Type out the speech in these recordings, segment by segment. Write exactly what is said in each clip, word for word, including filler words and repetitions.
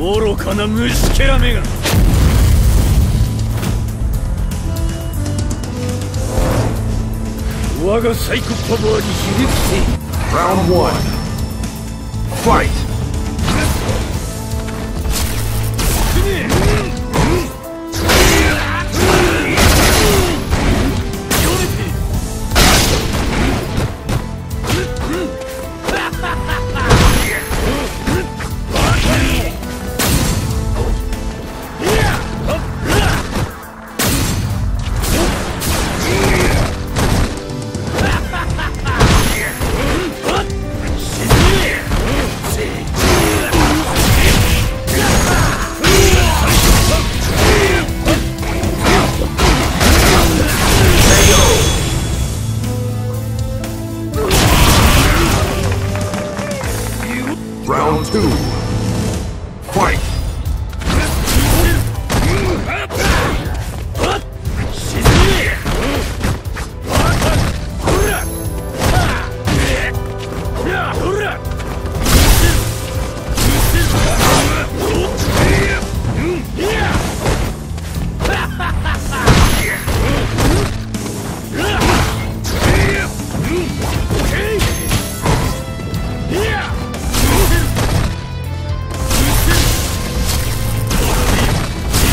愚かな虫けらめが。我がサイコパワーにひれ伏せ。Round one. Fight. Round two.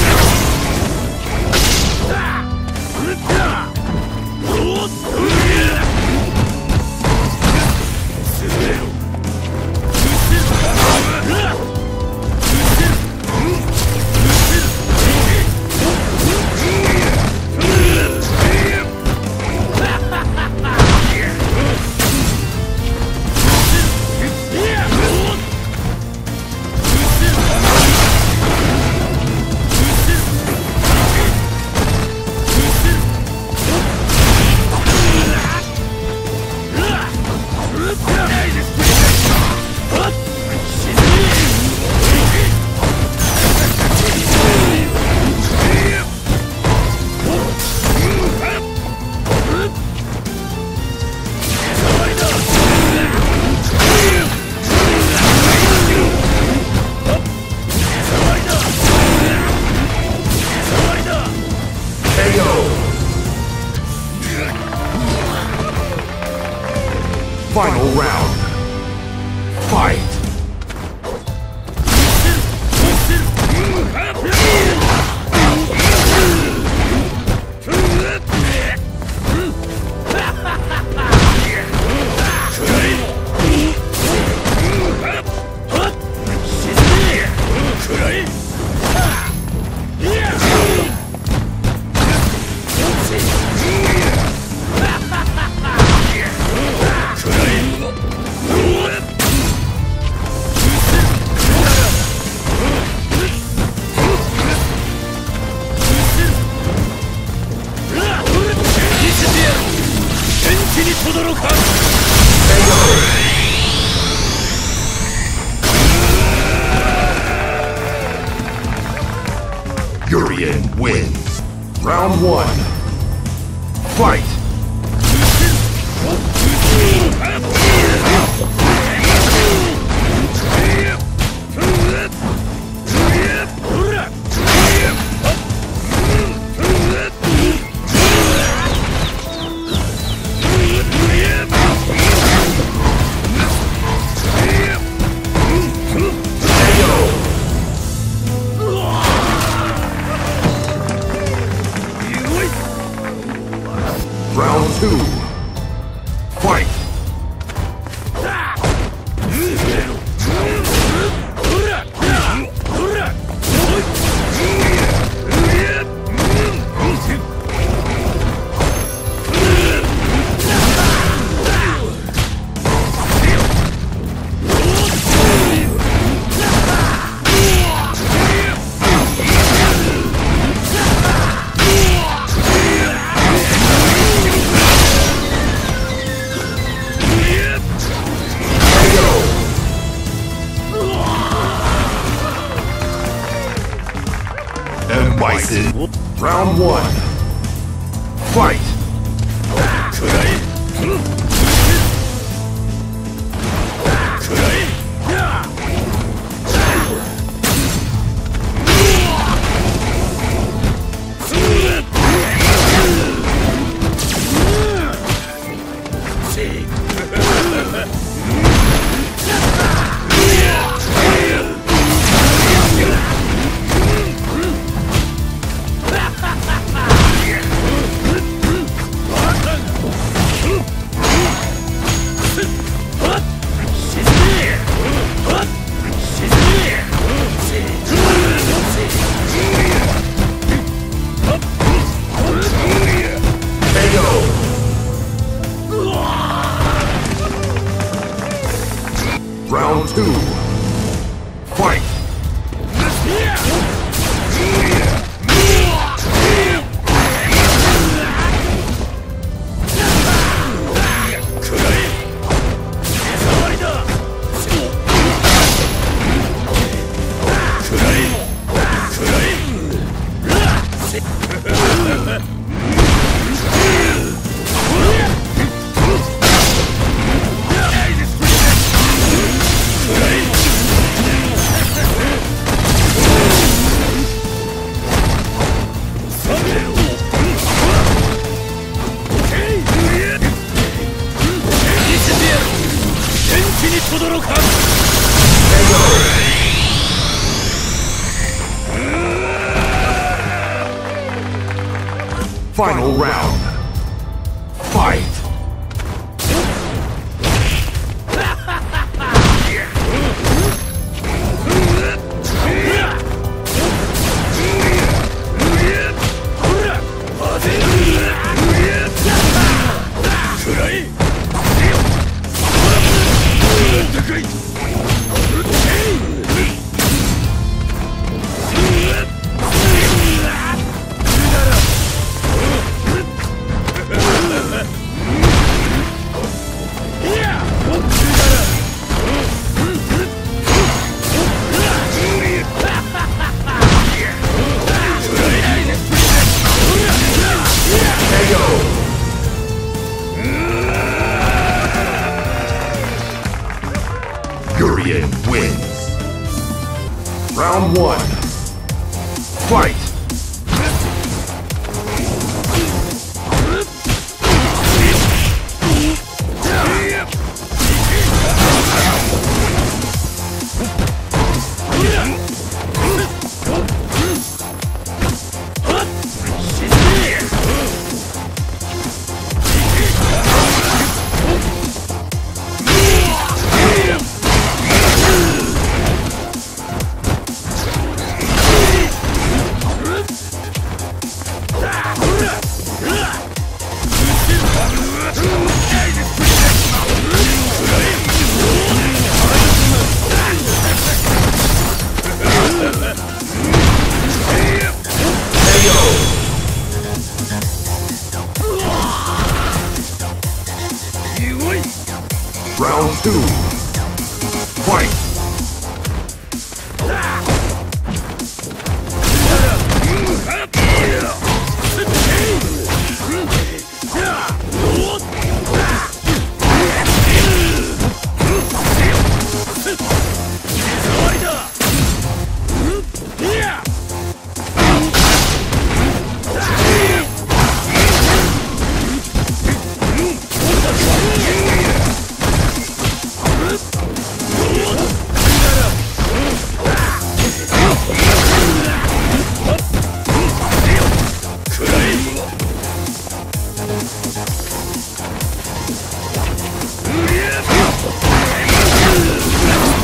Fight! Final round. Fight! Yurien wins. Round one. Fight! Round two. Fight! Round one. Fight! fight! Final round. Fight! Wins. Round one. Fight! Round two. Fight!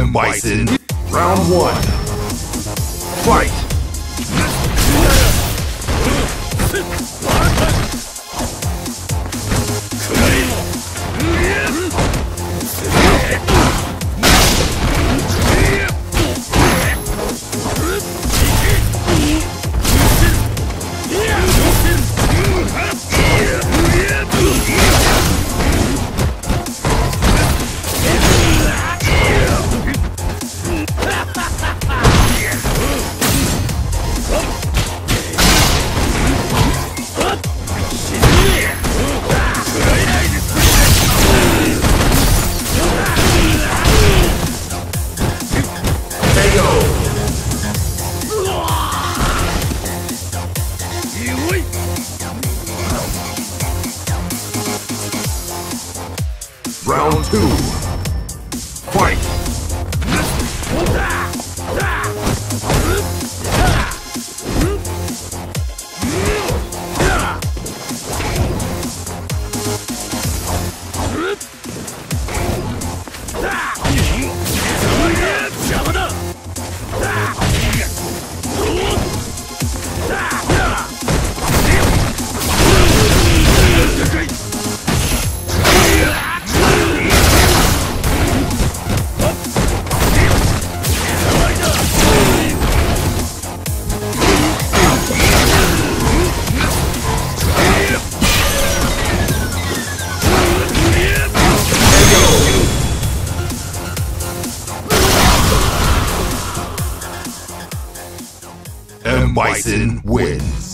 M. Bison. Round one. Fight! Round two. Fight! Bison wins.